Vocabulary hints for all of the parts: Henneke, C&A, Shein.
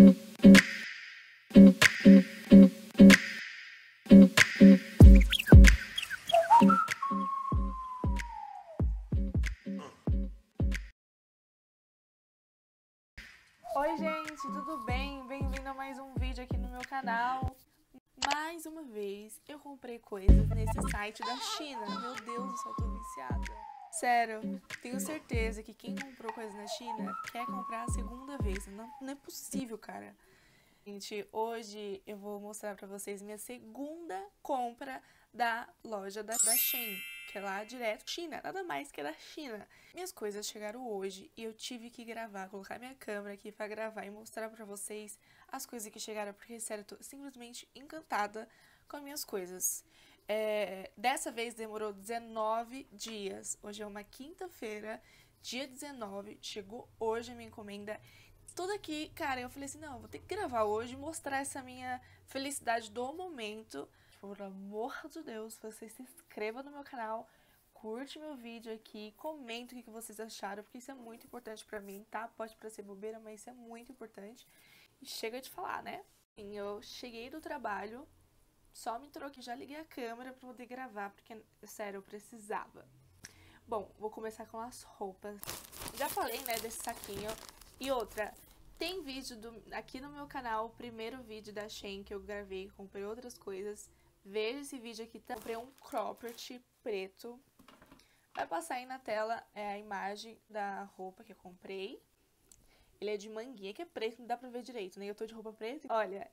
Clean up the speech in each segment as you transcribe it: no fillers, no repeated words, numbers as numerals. Oi gente, tudo bem? Bem-vindo a mais um vídeo aqui no meu canal. Mais uma vez, eu comprei coisas nesse site da China. Meu Deus, eu só tô viciada. Sério, tenho certeza que quem comprou coisas na China quer comprar a segunda vez. Não é possível, cara. Gente, hoje eu vou mostrar pra vocês minha segunda compra da loja da Shein, que é lá direto China, nada mais que da China. Minhas coisas chegaram hoje e eu tive que gravar, colocar minha câmera aqui pra gravar e mostrar pra vocês as coisas que chegaram, porque sério, eu tô simplesmente encantada com as minhas coisas. Dessa vez demorou 19 dias, hoje é uma quinta-feira, dia 19, chegou hoje a minha encomenda. Tudo aqui, cara, eu falei assim, não, vou ter que gravar hoje, mostrar essa minha felicidade do momento. Por amor de Deus, você se inscreva no meu canal, curte meu vídeo aqui, comenta o que vocês acharam, porque isso é muito importante pra mim, tá? Pode parecer bobeira, mas isso é muito importante. E chega de falar, né? Eu cheguei do trabalho, só me troquei, já liguei a câmera pra poder gravar, porque, sério, eu precisava. Bom, vou começar com as roupas. Já falei, né, desse saquinho. E outra, tem vídeo aqui no meu canal, o primeiro vídeo da Shein que eu gravei, comprei outras coisas. Veja esse vídeo aqui, tá? Comprei um cropped preto. Vai passar aí na tela a imagem da roupa que eu comprei. Ele é de manguinha, que é preto, não dá pra ver direito, né? Eu tô de roupa preta. Olha,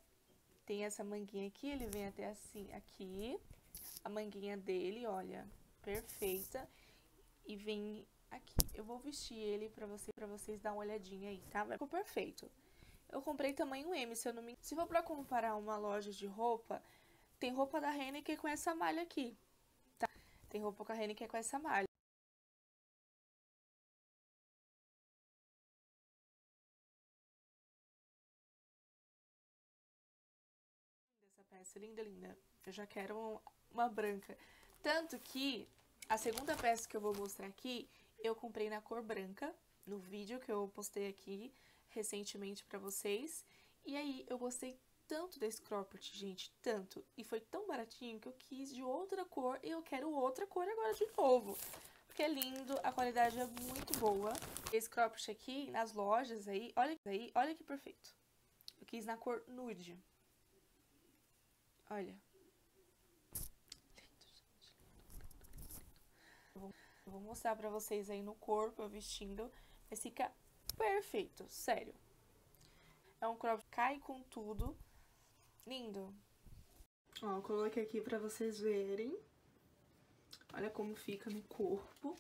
tem essa manguinha aqui, ele vem até assim, aqui. A manguinha dele, olha, perfeita. E vem... aqui, eu vou vestir ele pra vocês dar uma olhadinha aí, tá? Ficou perfeito. Eu comprei tamanho M, se eu não me engano. Se for pra comparar uma loja de roupa, tem roupa da Henneke com essa malha aqui, tá? Tem roupa com a Henneke com essa malha. Essa peça linda, linda. Eu já quero uma branca. Tanto que a segunda peça que eu vou mostrar aqui, eu comprei na cor branca, no vídeo que eu postei aqui recentemente pra vocês. E aí, eu gostei tanto desse cropped, gente, tanto. E foi tão baratinho que eu quis de outra cor e eu quero outra cor agora de novo. Porque é lindo, a qualidade é muito boa. Esse cropped aqui, nas lojas aí, olha que perfeito. Eu quis na cor nude. Olha. Eu vou mostrar pra vocês aí no corpo, eu vestindo, mas fica perfeito, sério. É um crop, cai com tudo, lindo. Ó, eu coloquei aqui pra vocês verem. Olha como fica no corpo.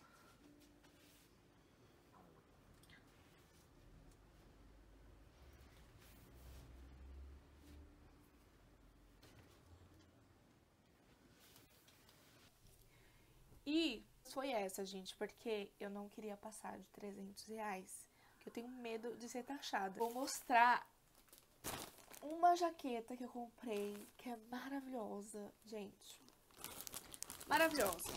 E... foi essa, gente, porque eu não queria passar de R$300, que eu tenho medo de ser taxada. Vou mostrar uma jaqueta que eu comprei, que é maravilhosa, gente. Maravilhosa.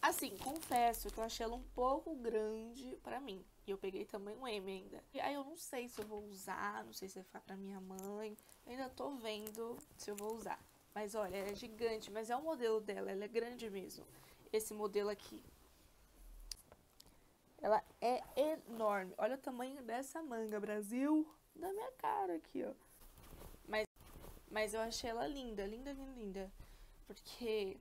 Assim, confesso que eu achei ela um pouco grande pra mim. E eu peguei tamanho M ainda. E aí eu não sei se eu vou usar, não sei se vai ficar pra minha mãe. Eu ainda tô vendo se eu vou usar. Mas olha, ela é gigante, mas é o modelo dela, ela é grande mesmo. Esse modelo aqui, ela é enorme. Olha o tamanho dessa manga, Brasil, da minha cara aqui, ó. Mas eu achei ela linda, linda, linda, linda. Porque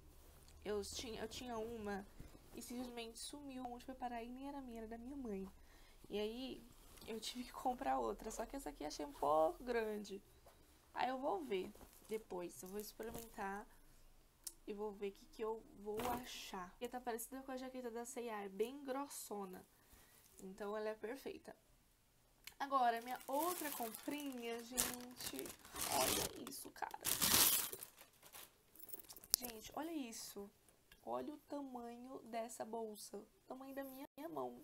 eu tinha uma e simplesmente sumiu. Onde foi parar? E nem era minha, era da minha mãe. E aí eu tive que comprar outra. Só que essa aqui eu achei um pouco grande. Aí eu vou ver depois. Eu vou experimentar. E vou ver o que eu vou achar. A jaqueta tá parecida com a jaqueta da C&A, é bem grossona. Então ela é perfeita. Agora, minha outra comprinha, gente. Olha isso, cara. Gente, olha isso. Olha o tamanho dessa bolsa. O tamanho da minha mão.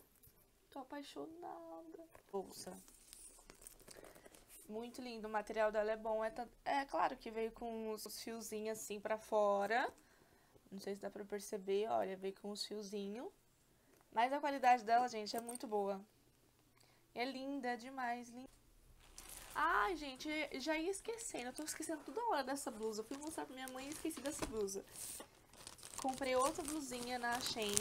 Tô apaixonada. Bolsa. Muito lindo, o material dela é bom. É claro que veio com os fiozinhos assim pra fora. Não sei se dá pra perceber, olha, veio com os fiozinhos. Mas a qualidade dela, gente, é muito boa. É linda demais, linda. Ah, Ai, gente, já ia esquecendo. Eu tô esquecendo toda hora dessa blusa. Eu fui mostrar pra minha mãe e esqueci dessa blusa. Comprei outra blusinha na Shein.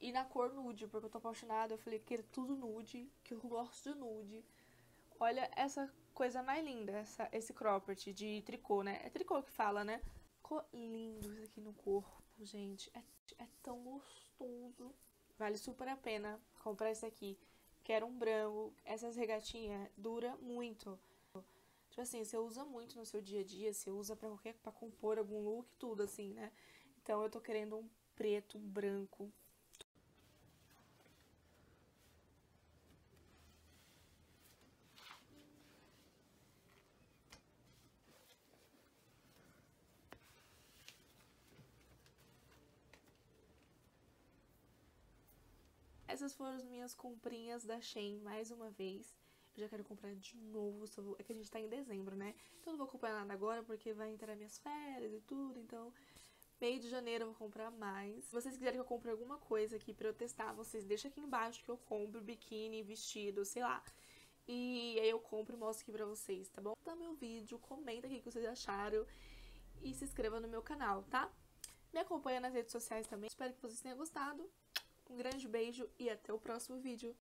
E na cor nude, porque eu tô apaixonada. Eu falei que quero tudo nude, que eu gosto de nude. Olha essa coisa mais linda, esse cropped de tricô, né? É tricô que fala, né? Ficou lindo isso aqui no corpo, gente. É tão gostoso. Vale super a pena comprar isso aqui. Que era um branco. Essas regatinhas duram muito. Tipo assim, você usa muito no seu dia a dia. Você usa pra compor algum look, tudo assim, né? Então eu tô querendo um preto, um branco. Essas foram as minhas comprinhas da Shein, mais uma vez. Eu já quero comprar de novo, é que a gente tá em dezembro, né? Então não vou comprar nada agora, porque vai entrar minhas férias e tudo, então meio de janeiro eu vou comprar mais. Se vocês quiserem que eu compre alguma coisa aqui pra eu testar, vocês deixam aqui embaixo que eu compro biquíni, vestido, sei lá. E aí eu compro e mostro aqui pra vocês, tá bom? Dá meu vídeo, comenta aqui o que vocês acharam e se inscreva no meu canal, tá? Me acompanha nas redes sociais também. Espero que vocês tenham gostado. Um grande beijo e até o próximo vídeo.